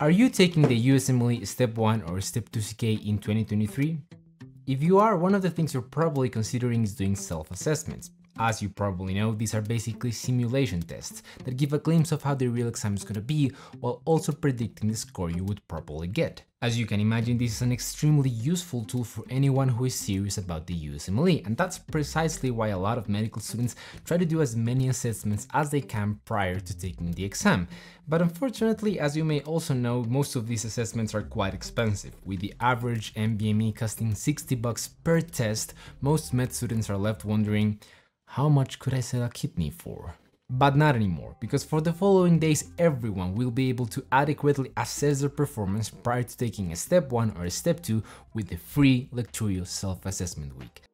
Are you taking the USMLE Step 1 or Step 2 CK in 2023? If you are, one of the things you're probably considering is doing self-assessments. As you probably know, these are basically simulation tests that give a glimpse of how the real exam is going to be, while also predicting the score you would probably get. As you can imagine, this is an extremely useful tool for anyone who is serious about the USMLE, and that's precisely why a lot of medical students try to do as many assessments as they can prior to taking the exam. But unfortunately, as you may also know, most of these assessments are quite expensive, with the average NBME costing $60 per test. Most med students are left wondering, how much could I sell a kidney for? But not anymore, because for the following days everyone will be able to adequately assess their performance prior to taking a Step 1 or a Step 2 with the free Lecturio self-assessment week.